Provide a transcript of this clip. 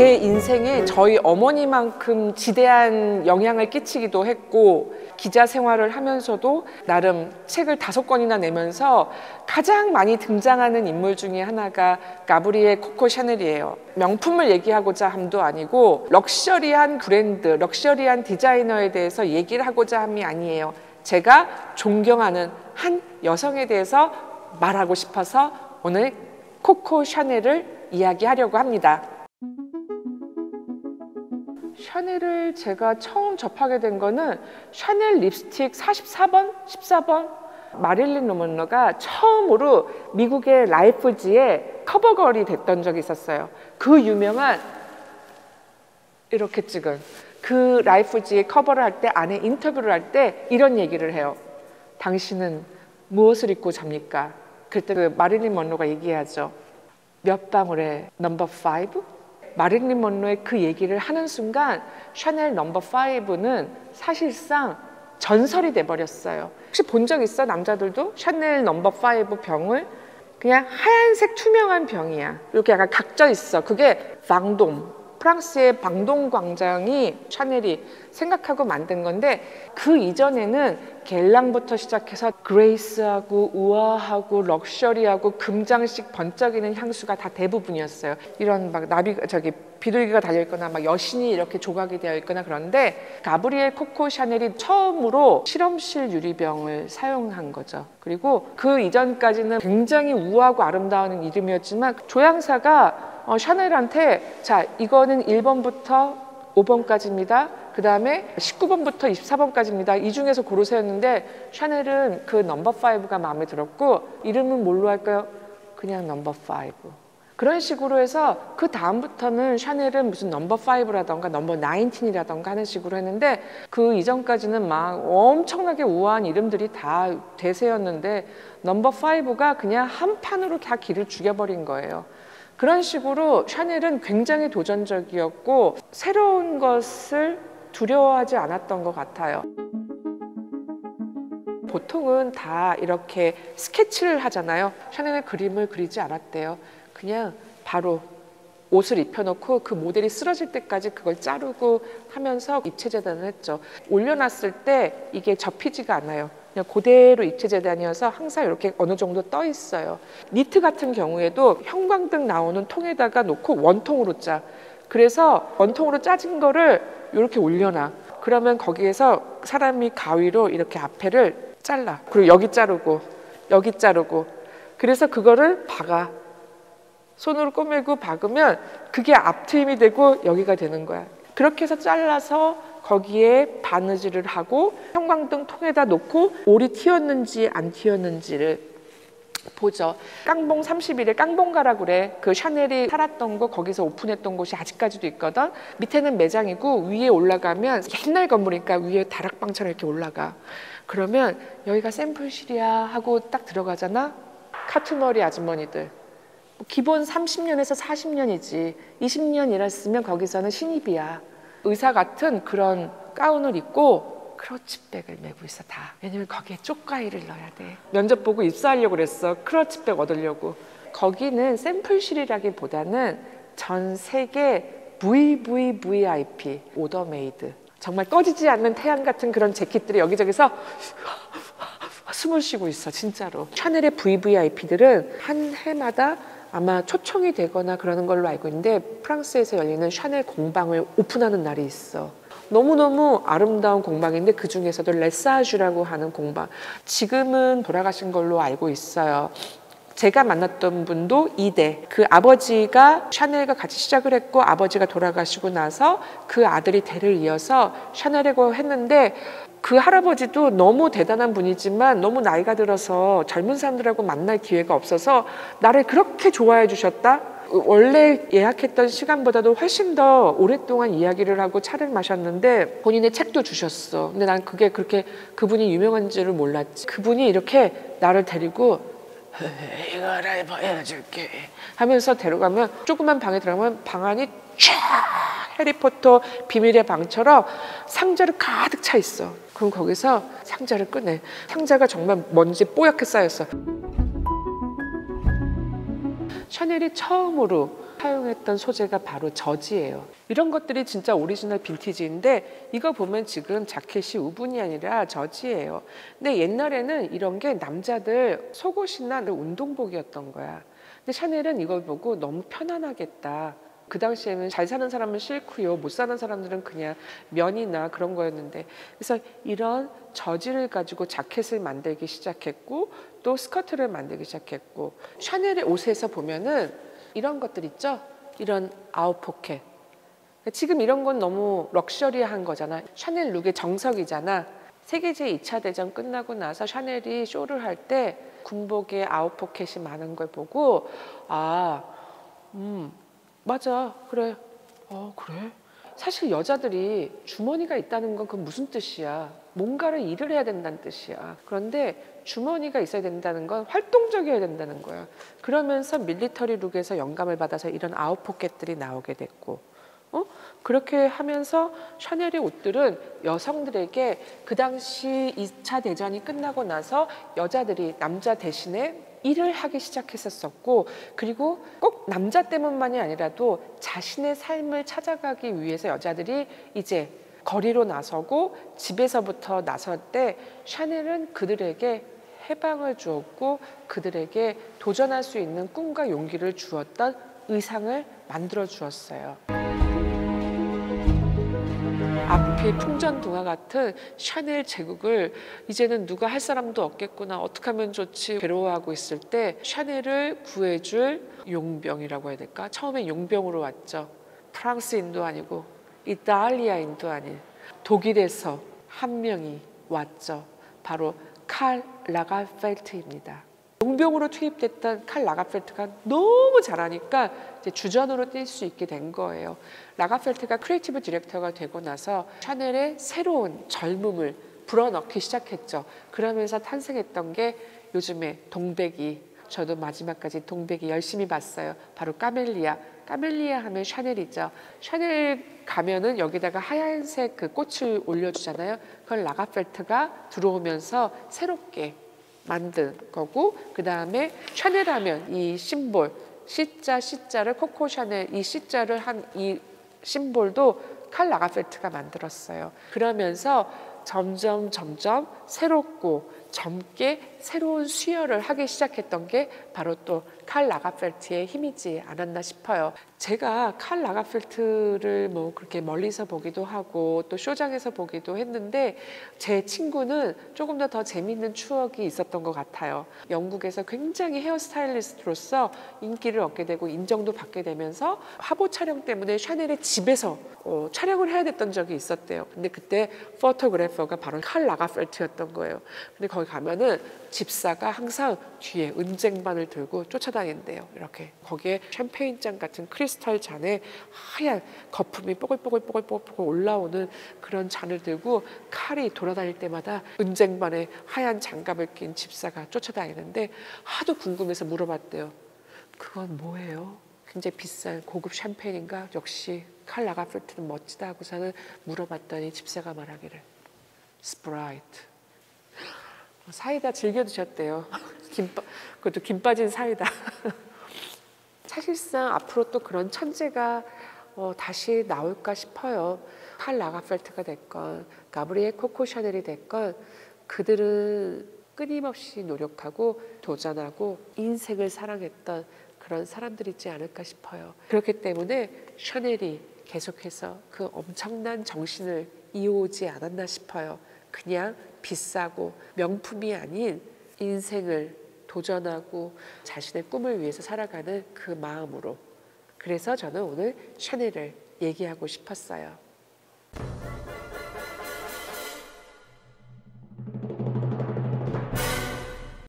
제 인생에 저희 어머니만큼 지대한 영향을 끼치기도 했고, 기자 생활을 하면서도 나름 책을 5권이나 내면서 가장 많이 등장하는 인물 중에 하나가 가브리엘 코코 샤넬이에요. 명품을 얘기하고자 함도 아니고 럭셔리한 브랜드, 럭셔리한 디자이너에 대해서 얘기를 하고자 함이 아니에요. 제가 존경하는 한 여성에 대해서 말하고 싶어서 오늘 코코 샤넬을 이야기하려고 합니다. 샤넬을 제가 처음 접하게 된 거는 샤넬 립스틱 44번, 14번 마릴린 몬로가 처음으로 미국의 라이프지에 커버걸이 됐던 적이 있었어요. 그 유명한 이렇게 찍은 그 라이프지에 커버를 할 때, 안에 인터뷰를 할 때 이런 얘기를 해요. 당신은 무엇을 입고 잡니까? 그때 그 마릴린 먼로가 얘기하죠. 몇 방울의 넘버 5? 마릴린 먼로의 그 얘기를 하는 순간 샤넬 넘버 5는 사실상 전설이 돼버렸어요. 혹시 본 적 있어? 남자들도? 샤넬 넘버 5 병을 그냥 하얀색 투명한 병이야. 이렇게 약간 각져 있어. 그게 방돔. 프랑스의 방동 광장이 샤넬이 생각하고 만든 건데, 그 이전에는 겔랑부터 시작해서 그레이스하고 우아하고 럭셔리하고 금장식 번쩍이는 향수가 다 대부분이었어요. 이런 막 나비가 저기 비둘기가 달려있거나 막 여신이 이렇게 조각이 되어 있거나. 그런데 가브리엘 코코 샤넬이 처음으로 실험실 유리병을 사용한 거죠. 그리고 그 이전까지는 굉장히 우아하고 아름다운 이름이었지만 조향사가 샤넬한테 자, 이거는 1번부터 5번까지입니다. 그 다음에 19번부터 24번까지입니다. 이 중에서 고르세요 했는데 샤넬은 그 넘버 5가 마음에 들었고, 이름은 뭘로 할까요? 그냥 넘버 5. 그런 식으로 해서 그 다음부터는 샤넬은 무슨 넘버 5라던가 넘버 19이라던가 하는 식으로 했는데, 그 이전까지는 막 엄청나게 우아한 이름들이 다 되새였는데 넘버 5가 그냥 한 판으로 다 길을 죽여버린 거예요. 그런 식으로 샤넬은 굉장히 도전적이었고 새로운 것을 두려워하지 않았던 것 같아요. 보통은 다 이렇게 스케치를 하잖아요. 샤넬은 그림을 그리지 않았대요. 그냥 바로 옷을 입혀놓고 그 모델이 쓰러질 때까지 그걸 자르고 하면서 입체 재단을 했죠. 올려놨을 때 이게 접히지가 않아요. 그냥 그대로 입체 재단이어서 항상 이렇게 어느 정도 떠 있어요. 니트 같은 경우에도 형광등 나오는 통에다가 놓고 원통으로 짜. 그래서 원통으로 짜진 거를 이렇게 올려놔. 그러면 거기에서 사람이 가위로 이렇게 앞에를 잘라. 그리고 여기 자르고 여기 자르고, 그래서 그거를 박아. 손으로 꼬매고 박으면 그게 앞트임이 되고 여기가 되는 거야. 그렇게 해서 잘라서 거기에 바느질을 하고 형광등 통에다 놓고 올이 튀었는지 안 튀었는지를 보죠. 깡봉 31에 깡봉가라고 그래. 그 샤넬이 살았던 곳, 거기서 오픈했던 곳이 아직까지도 있거든. 밑에는 매장이고 위에 올라가면 옛날 건물이니까 위에 다락방처럼 이렇게 올라가. 그러면 여기가 샘플실이야 하고 딱 들어가잖아. 카투머리 아주머니들. 기본 30년에서 40년이지 20년 일했으면 거기서는 신입이야. 의사 같은 그런 가운을 입고 크러치백을 메고 있어 다. 왜냐면 거기에 쪽가위를 넣어야 돼. 면접 보고 입사하려고 그랬어. 크러치백 얻으려고. 거기는 샘플실이라기보다는 전 세계 VVVIP 오더메이드, 정말 꺼지지 않는 태양 같은 그런 재킷들이 여기저기서 숨을 쉬고 있어. 진짜로 샤넬의 VVIP들은 한 해마다 아마 초청이 되거나 그러는 걸로 알고 있는데, 프랑스에서 열리는 샤넬 공방을 오픈하는 날이 있어. 너무너무 아름다운 공방인데 그 중에서도 레사주라고 하는 공방. 지금은 돌아가신 걸로 알고 있어요. 제가 만났던 분도 2대. 그 아버지가 샤넬과 같이 시작을 했고 아버지가 돌아가시고 나서 그 아들이 대를 이어서 샤넬이라고 했는데, 그 할아버지도 너무 대단한 분이지만 너무 나이가 들어서 젊은 사람들하고 만날 기회가 없어서 나를 그렇게 좋아해 주셨다? 원래 예약했던 시간보다도 훨씬 더 오랫동안 이야기를 하고 차를 마셨는데 본인의 책도 주셨어. 근데 난 그게 그렇게 그분이 유명한 줄을 몰랐지. 그분이 이렇게 나를 데리고 이거를 보여줄게 하면서 데려가면, 조그만 방에 들어가면 방안이 쫙 해리포터 비밀의 방처럼 상자로 가득 차 있어. 그럼 거기서 상자를 꺼내. 상자가 정말 먼지 뽀얗게 쌓였어. 샤넬이 처음으로 사용했던 소재가 바로 저지예요. 이런 것들이 진짜 오리지널 빈티지인데 이거 보면 지금 자켓이 우분이 아니라 저지예요. 근데 옛날에는 이런 게 남자들 속옷이나 운동복이었던 거야. 근데 샤넬은 이걸 보고 너무 편안하겠다. 그 당시에는 잘 사는 사람은 싫고요, 못 사는 사람들은 그냥 면이나 그런 거였는데, 그래서 이런 저지를 가지고 자켓을 만들기 시작했고 또 스커트를 만들기 시작했고, 샤넬의 옷에서 보면은 이런 것들 있죠? 이런 아웃포켓. 지금 이런 건 너무 럭셔리한 거잖아. 샤넬 룩의 정석이잖아. 세계 제2차 대전 끝나고 나서 샤넬이 쇼를 할 때 군복에 아웃포켓이 많은 걸 보고 맞아, 그래. 그래? 사실 여자들이 주머니가 있다는 건 그건 무슨 뜻이야? 뭔가를 일을 해야 된다는 뜻이야. 그런데 주머니가 있어야 된다는 건 활동적이어야 된다는 거야. 그러면서 밀리터리 룩에서 영감을 받아서 이런 아웃포켓들이 나오게 됐고, 그렇게 하면서 샤넬의 옷들은 여성들에게 그 당시 2차 대전이 끝나고 나서 여자들이 남자 대신에 일을 하기 시작했었고, 그리고 꼭 남자 때문만이 아니라도 자신의 삶을 찾아가기 위해서 여자들이 이제 거리로 나서고 집에서부터 나설 때 샤넬은 그들에게 해방을 주었고 그들에게 도전할 수 있는 꿈과 용기를 주었던 의상을 만들어 주었어요. 앞이 풍전등화 같은 샤넬 제국을 이제는 누가 할 사람도 없겠구나, 어떻게 하면 좋지 괴로워하고 있을 때 샤넬을 구해줄 용병이라고 해야 될까? 처음에 용병으로 왔죠. 프랑스인도 아니고 이탈리아인도 아닌 독일에서 한 명이 왔죠. 바로 칼 라가펠트입니다. 용병으로 투입됐던 칼 라가펠트가 너무 잘하니까 이제 주전으로 뛸 수 있게 된 거예요. 라가펠트가 크리에이티브 디렉터가 되고 나서 샤넬의 새로운 젊음을 불어넣기 시작했죠. 그러면서 탄생했던 게 요즘에 동백이, 저도 마지막까지 동백이 열심히 봤어요. 바로 카멜리아. 카멜리아 하면 샤넬이죠. 샤넬 가면은 여기다가 하얀색 그 꽃을 올려주잖아요. 그걸 라가펠트가 들어오면서 새롭게 만든 거고, 그 다음에 샤넬 하면 이 심볼 C자를 코코 샤넬 이 C자를 한 이 심볼도 칼 라가펠트가 만들었어요. 그러면서 점점 새롭고 젊게 새로운 수혈을 하기 시작했던 게 바로 또 칼 라가펠트의 힘이지 않았나 싶어요. 제가 칼 라가펠트를 뭐 그렇게 멀리서 보기도 하고 또 쇼장에서 보기도 했는데, 제 친구는 조금 더 재미있는 추억이 있었던 것 같아요. 영국에서 굉장히 헤어스타일리스트로서 인기를 얻게 되고 인정도 받게 되면서 화보 촬영 때문에 샤넬의 집에서 촬영을 해야 됐던 적이 있었대요. 근데 그때 포토그래퍼가 바로 칼 라가펠트였던 거예요. 근데 거기 가면은 집사가 항상 뒤에 은쟁반을 들고 쫓아다닌대요. 이렇게 거기에 샴페인잔 같은 크리스탈 잔에 하얀 거품이 뽀글뽀글 올라오는 그런 잔을 들고 칼이 돌아다닐 때마다 은쟁반에 하얀 장갑을 낀 집사가 쫓아다니는데, 하도 궁금해서 물어봤대요. 그건 뭐예요? 굉장히 비싼 고급 샴페인인가? 역시 칼 라가펠트는 멋지다 하고서는 물어봤더니 집사가 말하기를 스프라이트. 사이다 즐겨 드셨대요. 그것도 김 빠진 사이다. 사실상 앞으로 또 그런 천재가 다시 나올까 싶어요. 칼 라가펠트가 됐건 가브리엘 코코 샤넬이 됐건 그들은 끊임없이 노력하고 도전하고 인생을 사랑했던 그런 사람들이지 않을까 싶어요. 그렇기 때문에 샤넬이 계속해서 그 엄청난 정신을 이어오지 않았나 싶어요. 그냥 비싸고 명품이 아닌 인생을 도전하고 자신의 꿈을 위해서 살아가는 그 마음으로. 그래서 저는 오늘 샤넬을 얘기하고 싶었어요.